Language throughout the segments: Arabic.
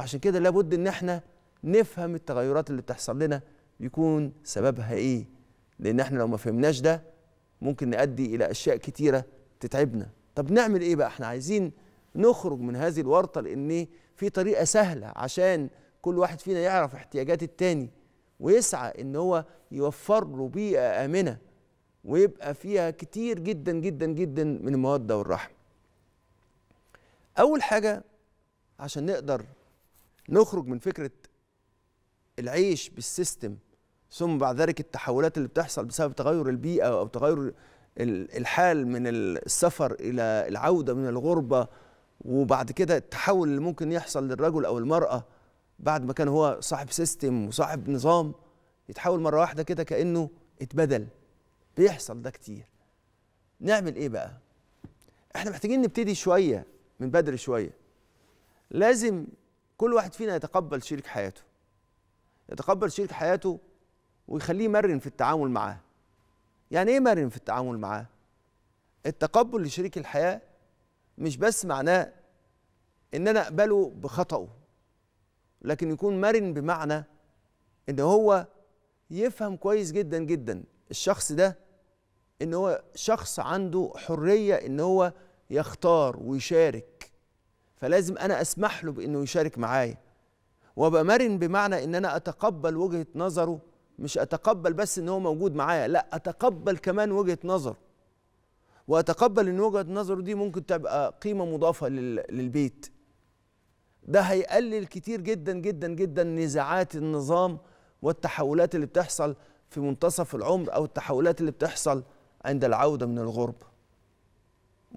وعشان كده لابد ان احنا نفهم التغيرات اللي بتحصل لنا يكون سببها ايه، لان احنا لو ما فهمناش ده ممكن نؤدي الى اشياء كتيره تتعبنا. طب نعمل ايه بقى؟ احنا عايزين نخرج من هذه الورطه، لان في طريقه سهله عشان كل واحد فينا يعرف احتياجات التاني ويسعى ان هو يوفر له بيئه امنه ويبقى فيها كتير جدا جدا جدا من الموده والرحمه. اول حاجه عشان نقدر نخرج من فكره العيش بالسيستم ثم بعد ذلك التحولات اللي بتحصل بسبب تغير البيئه او تغير الحال من السفر الى العوده من الغربه، وبعد كده التحول اللي ممكن يحصل للرجل او المراه بعد ما كان هو صاحب سيستم وصاحب نظام يتحول مره واحده كده كانه اتبدل. بيحصل ده كتير. نعمل ايه بقى؟ احنا محتاجين نبتدي شويه من بدري شويه. لازم كل واحد فينا يتقبل شريك حياته. يتقبل شريك حياته ويخليه مرن في التعامل معاه. يعني ايه مرن في التعامل معاه؟ التقبل لشريك الحياه مش بس معناه ان انا اقبله بخطأه، لكن يكون مرن بمعنى ان هو يفهم كويس جدا جدا الشخص ده ان هو شخص عنده حريه ان هو يختار ويشارك، فلازم انا اسمح له بانه يشارك معايا، وابقى مرن بمعنى ان انا اتقبل وجهه نظره، مش اتقبل بس ان هو موجود معايا، لا اتقبل كمان وجهه نظره، واتقبل ان وجهه نظره دي ممكن تبقى قيمه مضافه للبيت. ده هيقلل كتير جدا جدا جدا نزاعات النظام والتحولات اللي بتحصل في منتصف العمر او التحولات اللي بتحصل عند العوده من الغربه.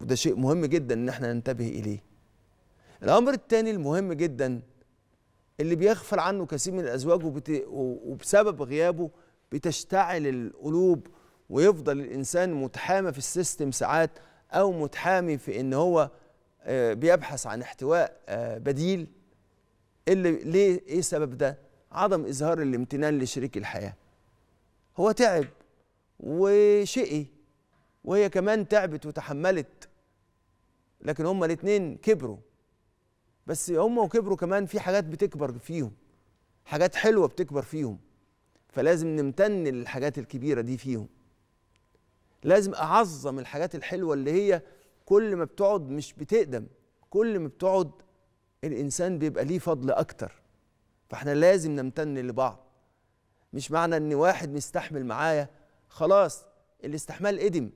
وده شيء مهم جدا ان احنا ننتبه اليه. الامر الثاني المهم جدا اللي بيغفل عنه كثير من الازواج وبسبب غيابه بتشتعل القلوب ويفضل الانسان متحامى في السيستم ساعات او متحامي في ان هو بيبحث عن احتواء بديل. اللي ليه ايه سبب ده؟ عدم اظهار الامتنان لشريك الحياه. هو تعب وشقي وهي كمان تعبت وتحملت، لكن هما الاتنين كبروا، بس هما وكبروا كمان في حاجات بتكبر فيهم، حاجات حلوه بتكبر فيهم، فلازم نمتن للحاجات الكبيره دي فيهم. لازم اعظم الحاجات الحلوه اللي هي كل ما بتقعد مش بتقدم، كل ما بتقعد الانسان بيبقى ليه فضل اكتر، فاحنا لازم نمتن لبعض. مش معنى ان واحد مستحمل معايا خلاص الاستحمال قدم،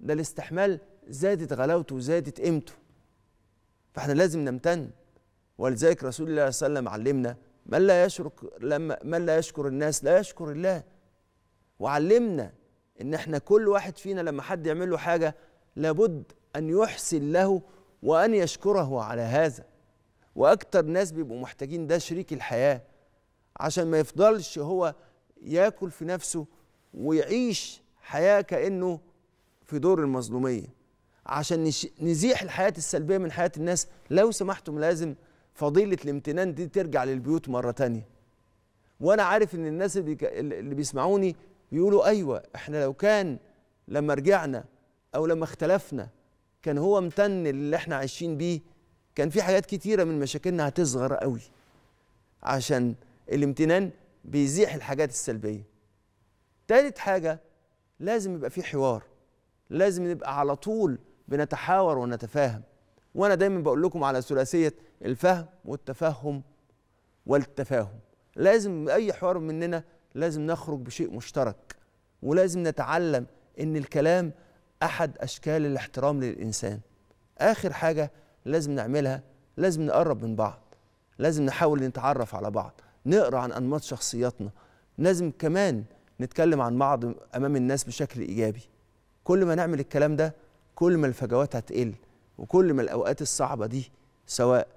ده الاستحمال زادت غلاوته وزادت قيمته، فاحنا لازم نمتن. ولذلك رسول الله صلى الله عليه وسلم علمنا من لا يشكر الناس لا يشكر الله، وعلمنا ان احنا كل واحد فينا لما حد يعمل له حاجه لابد ان يحسن له وان يشكره على هذا. واكتر ناس بيبقوا محتاجين ده شريك الحياه، عشان ما يفضلش هو ياكل في نفسه ويعيش حياه كانه في دور المظلوميه. عشان نزيح الحياه السلبيه من حياه الناس لو سمحتم، لازم فضيله الامتنان دي ترجع للبيوت مره تانيه. وانا عارف ان الناس اللي بيسمعوني بيقولوا ايوه احنا لو كان لما رجعنا او لما اختلفنا كان هو امتن اللي احنا عايشين بيه كان في حاجات كتيره من مشاكلنا هتصغر قوي. عشان الامتنان بيزيح الحاجات السلبيه. تالت حاجه لازم يبقى في حوار، لازم نبقى على طول بنتحاور ونتفاهم. وانا دايما بقول لكم على ثلاثيه الفهم والتفهم والتفاهم. لازم اي حوار مننا لازم نخرج بشيء مشترك، ولازم نتعلم ان الكلام احد اشكال الاحترام للانسان. اخر حاجه لازم نعملها، لازم نقرب من بعض، لازم نحاول نتعرف على بعض، نقرا عن انماط شخصياتنا، لازم كمان نتكلم عن بعض امام الناس بشكل ايجابي. كل ما نعمل الكلام ده كل ما الفجوات هتقل، وكل ما الاوقات الصعبه دي سواء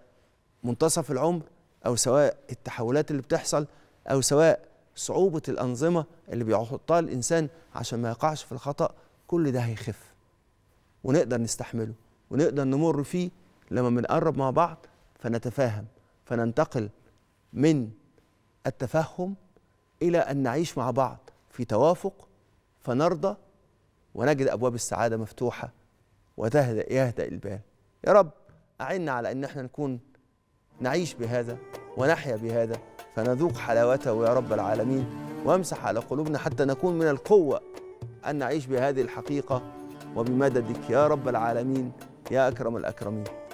منتصف العمر او سواء التحولات اللي بتحصل او سواء صعوبه الانظمه اللي بيحطها الانسان عشان ما يقعش في الخطأ، كل ده هيخف ونقدر نستحمله ونقدر نمر فيه لما بنقرب مع بعض فنتفاهم، فننتقل من التفهم إلى أن نعيش مع بعض في توافق، فنرضى ونجد أبواب السعادة مفتوحة ويهدأ البال. يا رب أعنا على أن احنا نكون نعيش بهذا ونحيا بهذا فنذوق حلاوته يا رب العالمين، وامسح على قلوبنا حتى نكون من القوة أن نعيش بهذه الحقيقة وبمددك يا رب العالمين يا أكرم الأكرمين.